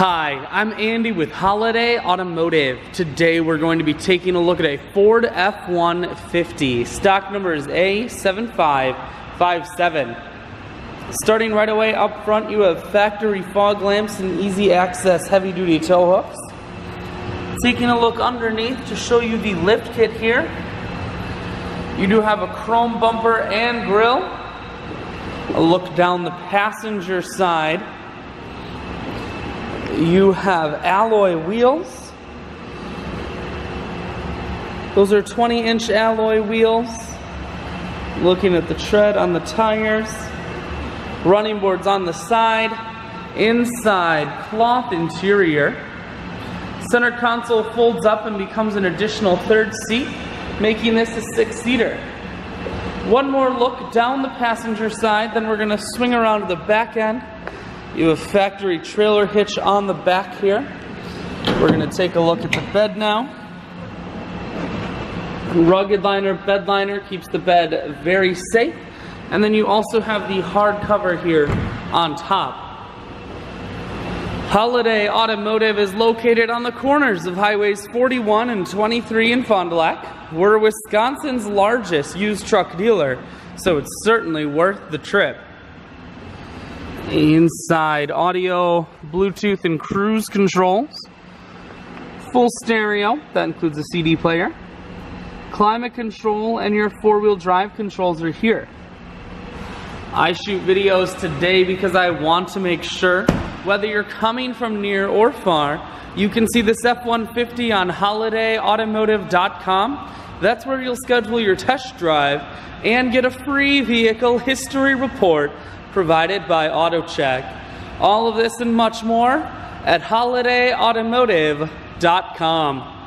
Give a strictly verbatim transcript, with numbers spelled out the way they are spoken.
Hi, I'm Andy with Holiday Automotive. Today we're going to be taking a look at a Ford F one fifty. Stock number is A seven five five seven. Starting right away up front, you have factory fog lamps and easy access heavy duty tow hooks. Taking a look underneath to show you the lift kit here. You do have a chrome bumper and grille. A look down the passenger side. You have alloy wheels. Those are twenty inch alloy wheels. Looking at the tread on the tires. Running boards on the side. Inside cloth interior. Center console folds up and becomes an additional third seat, making this a six-seater. One more look down the passenger side, then we're going to swing around to the back end. You have factory trailer hitch on the back here. We're going to take a look at the bed now. Rugged liner, bed liner, keeps the bed very safe. And then you also have the hard cover here on top. Holiday Automotive is located on the corners of highways forty-one and twenty-three in Fond du Lac. We're Wisconsin's largest used truck dealer, so it's certainly worth the trip. Inside, audio, Bluetooth, and cruise controls. Full stereo, that includes a C D player. Climate control and your four-wheel drive controls are here. I shoot videos today because I want to make sure whether you're coming from near or far, you can see this F one fifty on holiday automotive dot com. That's where you'll schedule your test drive and get a free vehicle history report provided by AutoCheck. All of this and much more at holiday automotive dot com.